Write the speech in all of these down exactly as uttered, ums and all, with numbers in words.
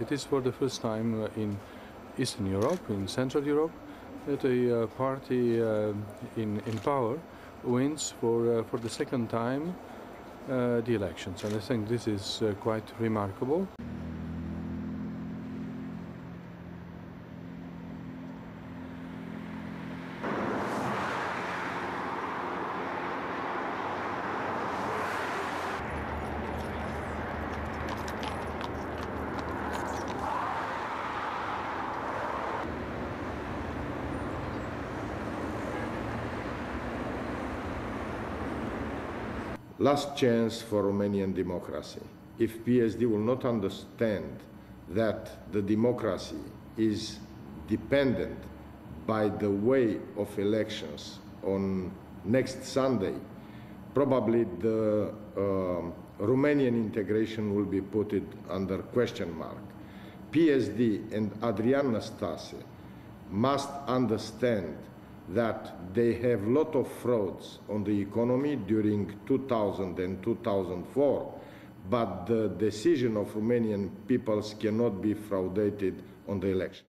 It is for the first time in Eastern Europe, in Central Europe, that a party in, in power wins for, uh, for the second time uh, the elections. And I think this is uh, quite remarkable. Last chance for Romanian democracy. If P S D will not understand that the democracy is dependent by the way of elections on next Sunday, probably the uh, Romanian integration will be put under question mark. P S D and Adrian Nastase must understand that they have a lot of frauds on the economy during two thousand and two thousand four, but the decision of Romanian peoples cannot be fraudated on the election.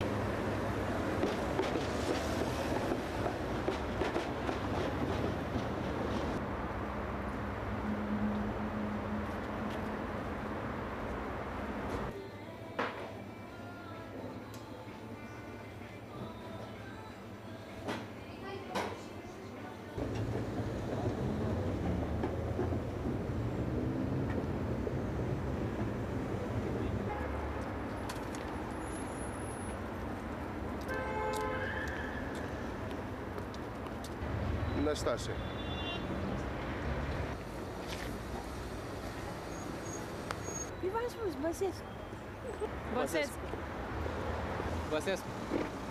Nastase. Basescu. Basescu. Basescu.